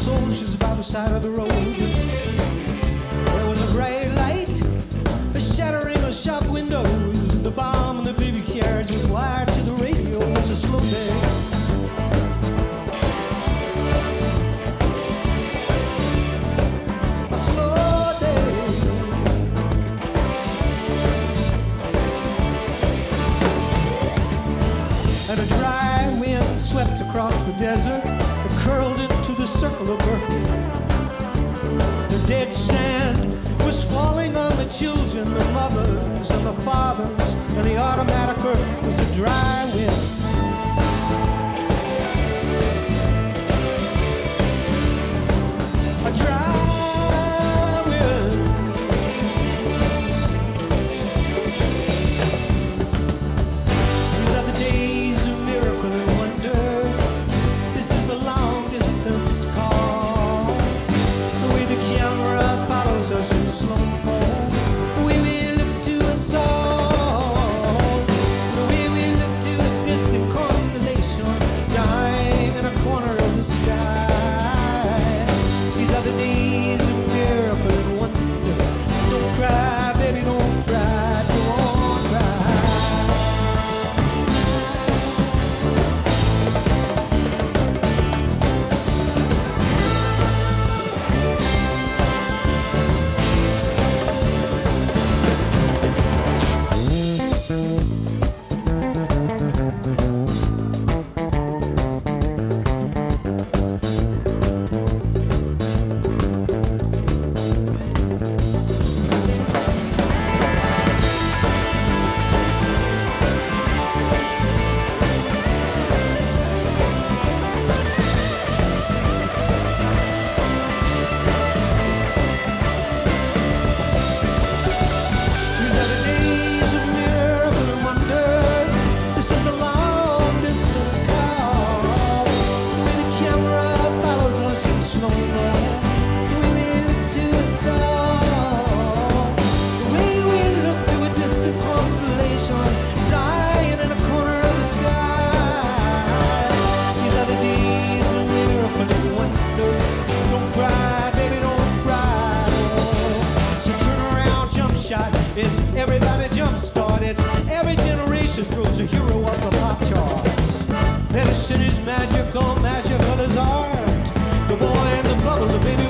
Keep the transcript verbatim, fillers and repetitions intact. soldiers by the side of the road. There was a bright light, the shattering of shop windows. The bomb in the baby carriage was wired to the radio. It was a slow day. And a dry wind swept across the desert and curled it to the circle of earth. The dead sand was falling on the children, the mothers and the fathers, and the automatic earth was a dry wind. It's everybody jumpstart. It's every generation throws a hero up the pop charts. Medicine is magical, magical is art. The boy in the bubble, the baby.